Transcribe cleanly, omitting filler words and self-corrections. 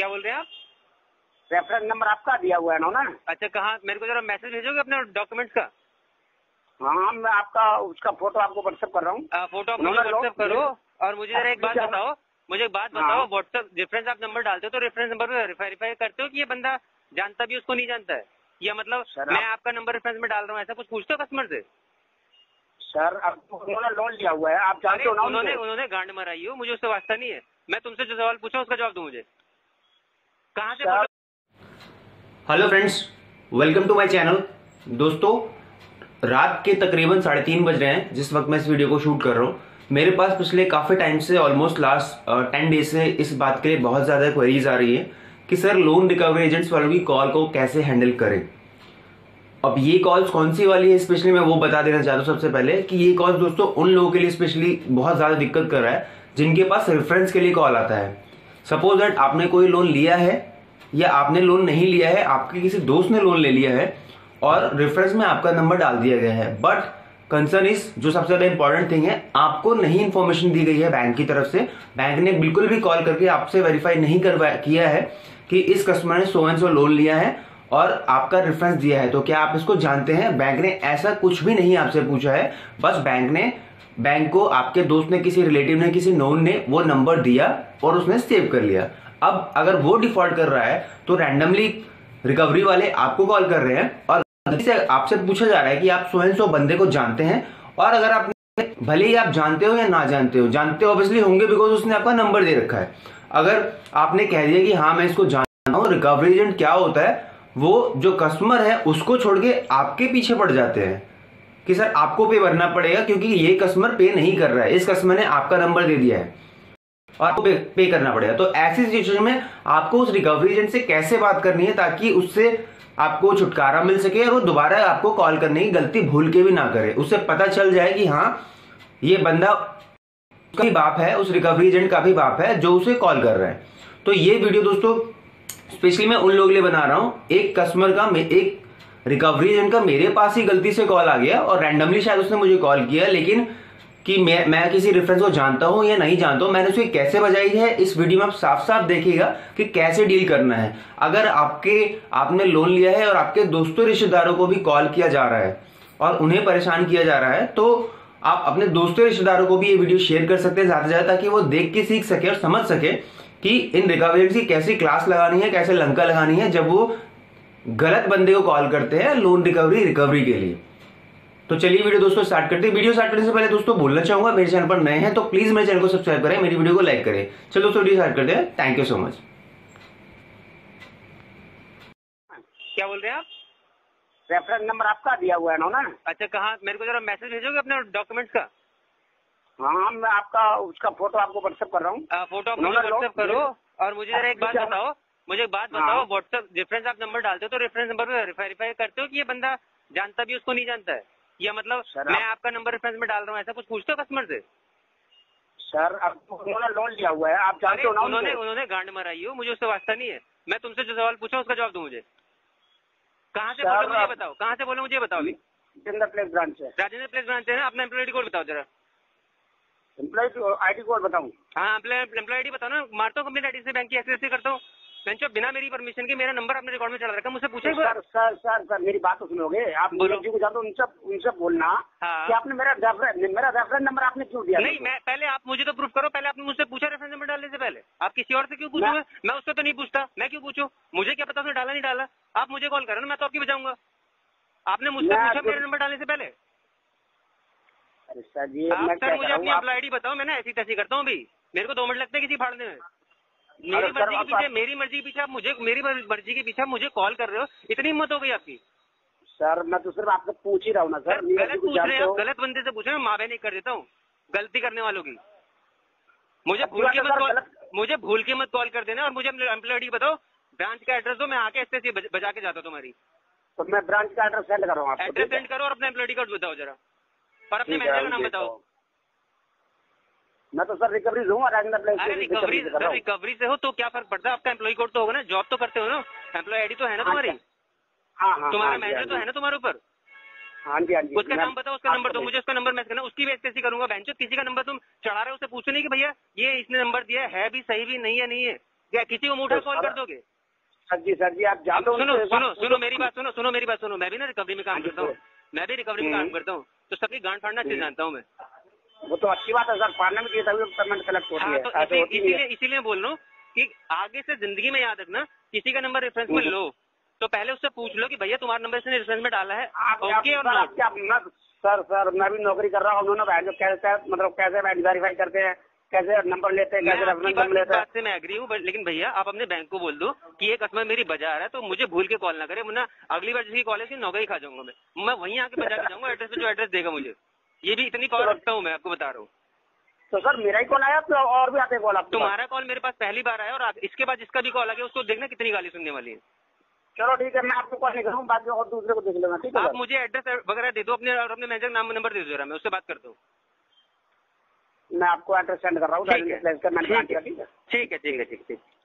क्या बोल रहे हैं आप? रेफरेंस नंबर आपका दिया हुआ है ना? अच्छा, कहाँ? मेरे को जरा मैसेज भेजोगे अपने डॉक्यूमेंट्स का? हाँ, मैं आपका उसका फोटो आपको व्हाट्सएप कर रहा हूँ। फोटो आप व्हाट्सएप करो। और मुझे जरा एक बात बताओ, व्हाट्सएप रेफरेंस आप नंबर डालते हो तो रेफरेंस नंबर पे वेरीफाई करते हो कि ये बंदा जानता भी उसको नहीं जानता है, या मतलब मैं आपका नंबर रेफरेंस में डाल रहा हूँ ऐसा कुछ पूछते हो कस्टमर से? सर, अब उन्होंने लोन लिया हुआ है, आप जानते हो ना। उन्होंने गांड मराई हो, मुझे उससे वास्ता नहीं है। मैं तुमसे जो सवाल पूछा उसका जवाब दो मुझे, कहाँ से? Hello friends, welcome to my channel. दोस्तों, रात के तकरीबन 3:30 बज रहे हैं जिस वक्त मैं इस वीडियो को शूट कर रहा हूँ। मेरे पास पिछले काफ़ी टाइम से, ऑलमोस्ट लास्ट 10 डेज से इस बात के लिए बहुत ज़्यादा क्वेरीज आ रही है कि सर लोन रिकवरी एजेंट्स वालों की कॉल को कैसे हैंडल करें। अब ये कॉल्स कौन सी वाली है स्पेशली मैं वो बता देना चाहता हूँ सबसे पहले कि ये कॉल दोस्तों उन लोगों के लिए स्पेशली बहुत ज़्यादा दिक्कत कर रहा है जिनके पास रेफरेंस के लिए कॉल आता है। सपोज दैट आपने कोई लोन लिया है या आपने लोन नहीं लिया है, आपके किसी दोस्त ने लोन ले लिया है और रेफरेंस में आपका नंबर डाल दिया गया है, बट कंसर्न इज, जो सबसे ज़्यादा इंपॉर्टेंट थिंग है, आपको नहीं इन्फॉर्मेशन दी गई है बैंक की तरफ से। बैंक ने बिल्कुल भी कॉल करके आपसे वेरीफाई नहीं करवाया किया है कि इस कस्टमर ने सो एंड सो लोन लिया है और आपका रेफरेंस दिया है तो क्या आप इसको जानते हैं। बैंक ने ऐसा कुछ भी नहीं आपसे पूछा है, बस बैंक को आपके दोस्त ने, किसी रिलेटिव ने, किसी नोन ने वो नंबर दिया और उसने सेव कर लिया। अब अगर वो डिफॉल्ट कर रहा है तो रैंडमली रिकवरी वाले आपको कॉल कर रहे हैं और गलती से आपसे पूछा जा रहा है कि आप सो एंड सो बंदे को जानते हैं। और अगर आप, भले ही आप जानते हो या ना जानते हो, जानते हो ऑब्वियसली होंगे बिकॉज उसने आपका नंबर दे रखा है, अगर आपने कह दिया कि हाँ मैं इसको जानता हूँ, रिकवरी एजेंट क्या होता है, वो जो कस्टमर है उसको छोड़ के आपके पीछे पड़ जाते हैं कि सर आपको पे करना पड़ेगा क्योंकि ये कस्टमर पे नहीं कर रहा है, इस कस्टमर ने आपका नंबर दे दिया है और आपको पे करना पड़ेगा। तो ऐसी सिचुएशन में आपको उस रिकवरी एजेंट से कैसे बात करनी है ताकि उससे आपको छुटकारा मिल सके और वो दोबारा आपको कॉल करने की गलती भूल के भी ना करे, उससे पता चल जाए कि हाँ ये बंदा का भी बाप है, उस रिकवरी एजेंट का भी बाप है जो उसे कॉल कर रहा है। तो ये वीडियो दोस्तों स्पेशली मैं उन लोगों के लिए बना रहा हूँ, एक कस्टमर का, एक रिकवरी एजेंट का मेरे पास ही गलती से कॉल आ गया और रैंडमली शायद उसने मुझे कॉल किया, लेकिन कि मैं किसी रेफरेंस को जानता हूँ या नहीं जानता हूँ, मैंने उसकी कैसे बजाई है इस वीडियो में आप साफ साफ देखिएगा कि कैसे डील करना है। अगर आपने लोन लिया है और आपके दोस्तों रिश्तेदारों को भी कॉल किया जा रहा है और उन्हें परेशान किया जा रहा है तो आप अपने दोस्तों रिश्तेदारों को भी ये वीडियो शेयर कर सकते हैं ज़्यादा से ज़्यादा, ताकि वो देख के सीख सके और समझ सके कि इन रिकवरी एजेंट्स की कैसी क्लास लगानी है, कैसे लंका लगानी है जब वो गलत बंदे को कॉल करते हैं लोन रिकवरी के लिए। तो चलिए वीडियो दोस्तों स्टार्ट करते हैं। वीडियो स्टार्ट करने से पहले दोस्तों बोलना चाहूंगा, मेरे चैनल पर नए हैं तो प्लीज मेरे चैनल को सब्सक्राइब करें, मेरी वीडियो को लाइक करें। चलो दोस्तों वीडियो स्टार्ट करते हैं। Thank you so much. क्या बोल रहे हैं आप? रेफरेंस नंबर आपका दिया हुआ है ना? अच्छा, कहाँ? मेरे को जरा मैसेज भेजोगे अपने डॉक्यूमेंट्स का? हाँ, मैं आपका उसका फोटो आपको व्हाट्सएप कर रहा हूँ। फोटो आप व्हाट्सएप करो। और मुझे जरा एक बात बताओ, व्हाट्सएप रेफरेंस आप नंबर डालते हो तो रेफरेंस नंबर पे वेरीफाई करते हो कि ये बंदा जानता भी उसको नहीं जानता है, या मतलब मैं आपका नंबर रेफरेंस में डाल रहा हूँ ऐसा कुछ पूछते हो कस्टमर से? सर, अब उन्होंने लोन लिया हुआ है, आप जानते हो ना। उन्होंने गांड मराई हो, मुझे उससे वास्ता नहीं है। मैं तुमसे जो सवाल पूछा उसका जवाब दो मुझे, कहाँ से बोलो मुझे बताओ, कहाँ से बोलो मुझे बताओ। अभी राजेंद्र प्लेस ब्रांच है, राजेंद्र प्लेस ब्रांच है ना। अपना एम्प्लॉय कोड बताओ जरा। एम्प्लॉय आईडी कोड बताऊँ? हाँ, एम्प्लॉय आईडी बताओ ना। मारता हूँ कंपनी आईडी से बैंक की एक्सेस करता हूँ, बिना मेरी परमिशन के मेरा नंबर अपने रिकॉर्ड में चढ़ा रखा, मुझसे पूछे। सर सर सर सर मेरी बात सुनोगे आप? जी को जाते हो उनसे बोलना कि आपने मेरा रेफरेंस नंबर आपने क्यों दिया। नहीं, मैं पहले, आप मुझे तो प्रूफ करो। पहले आपने मुझसे पूछा रेफरेंस नंबर डालने से पहले, आप किसी और से क्यों पूछोगे? मैं उससे तो नहीं पूछता, मैं क्यों पूछूं? मुझे क्या पता उसने डाला नहीं डाला। आप मुझे कॉल करो ना, मैं तो आपकी बजाऊंगा। आपने मुझसे पूछा मेरा नंबर डालने से पहले? अरे सर जी, सर मुझे अपनी एम्प्लॉय आईडी बताओ, मैं ना ऐसी तैसी करता हूँ। अभी मेरे को 2 मिनट लगते हैं किसी फाड़ने में। मेरी मर्जी के पीछे आप मुझे कॉल कर रहे हो, इतनी हिम्मत हो गई आपकी? सर मैं तो सिर्फ आपसे पूछ ही रहा हूँ ना। सर गलत पूछ रहे हो, गलत बंदे से पूछ रहे हो। माँ बहनी कर देता हूँ गलती करने वालों की। मुझे भूल के मत कॉल कर देना। और मुझे एम्प्लॉय बताओ, ब्रांच का एड्रेस दो, मैं आके ऐसे बजा के जाता तुम्हारी। तो मैं ब्रांच का एड्रेस सेंड कर रहा हूँ, एड्रेस सेंड करो और अपना एम्प्लॉय कोड बताओ जरा, और अपने मैनेजर का नाम बताओ। मैं तो सर रिकवरी लूंगा। अरे रिकवरी से हो तो क्या फर्क पड़ता है, आपका एम्प्लॉय कोड तो होगा ना, जॉब तो करते हो ना, एम्प्लॉय आईडी तो है ना तुम्हारी, तुम्हारा मैनेजर तो है ना तुम्हारे ऊपर। हाँ जी, हाँ जी। उसका नाम बताओ, उसका नंबर दो मुझे, उसका नंबर मैच करना। उसकी भी ऐसी करूंगा। किसी का नंबर तुम चढ़ा रहे हो, उससे पूछो नहीं कि भैया ये इसने नंबर दिया है भी सही भी नहीं है, क्या किसी को मुंह उठा कॉल कर दोगे? सर जी आप जाओ, सुनो मेरी बात सुनो। मैं भी ना रिकवरी में काम करता हूँ, तो सबकी गांड फाड़ना चाहिए, जानता हूँ मैं। वो तो अच्छी बात है सर, फाड़ना भी चाहिए, तभी पेमेंट कलेक्ट होती है। हाँ, तो इसीलिए बोल रहा हूँ कि आगे से जिंदगी में याद रखना, किसी का नंबर रेफरेंस में लो तो पहले उससे पूछ लो कि भैया तुम्हारे नंबर से रेफरेंस में डाला है ओके और ना। सर मैं भी नौकरी कर रहा हूँ, मतलब कैसे वेरीफाई करते हैं, कैसे नंबर लेते हैं, कैसे रेफरेंस नंबर लेते हैं, इससे मैं एग्री हूँ। लेकिन भैया आप अपने बैंक को बोल दो कि ये कस्टमर मेरी बजा रहा है तो मुझे भूल के कॉल ना करे, वरना अगली बार जिसकी कॉल है नौकरी खा जाऊंगा मैं वहीं आके बजा के जाऊंगा एड्रेस पे, जो एड्रेस देगा मुझे। ये भी इतनी कॉल रखता हूँ मैं, आपको बता रहा हूँ। तो सर मेरा ही कॉल आया तो और भी आते कॉल, आप तुम्हारा कॉल मेरे पास पहली बार आया, और इसके बाद जिसका भी कॉल आ गया उसको देखना कितनी गाली सुनने वाली है। चलो ठीक है, मैं आपको कॉल नहीं करूँ, बाकी और दूसरे को देख लेना, ठीक है। आप मुझे एड्रेस वगैरह दे दो अपने, और अपने मैनेजर नाम नंबर दे दो जरा, मैं उससे बात करता हूँ। मैं आपको एड्रेस सेंड कर रहा हूँ, ठीक है ठीक है।